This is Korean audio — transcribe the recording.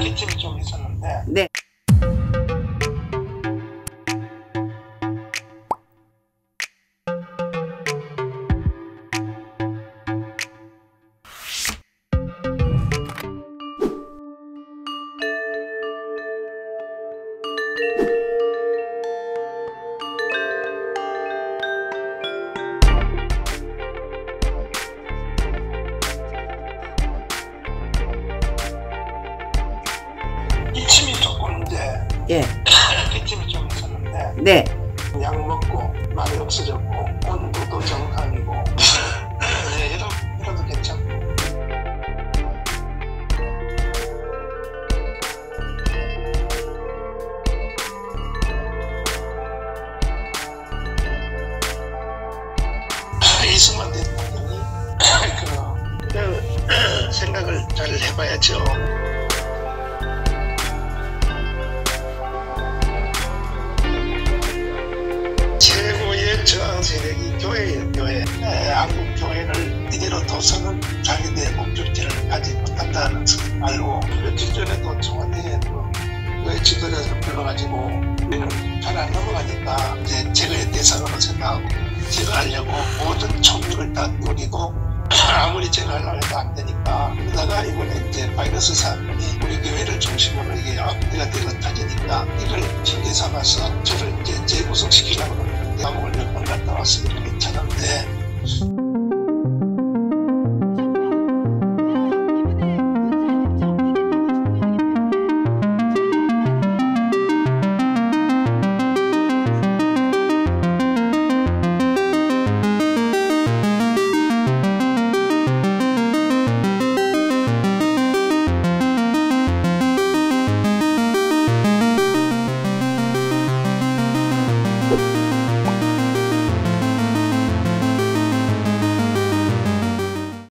기침이 좀 있었는데. 네. 기침이 조금 이제 예. 기침이 좀 있었는데 네. 약 먹고 많이 없어졌고 온도도 정상이고 네, 이러도 괜찮고 이승만 대통령이 그 생각을 잘 해봐야죠. 세력이 교회예요. 한국 교회를 이대로 둬서는 자기들의 목적지를 가지 못한다는 것을 알고 며칠 전에도 청와대에 교회 지도자에서 불러가지고 우리는 잘 안 넘어가니까 이제 제거의 대상으로 생각하고 제거하려고 모든 총력을 다 노리고 아무리 제거하려고 해도 안 되니까 그러다가 이번에 이제 바이러스 사건이 우리 교회를 중심으로 이게 악대가 되고 터지니까 이걸 핑계 삼아서 저를 이제 재구속시키려고 하고. 감옥을 몇 번 갔다 왔으니까 괜찮은데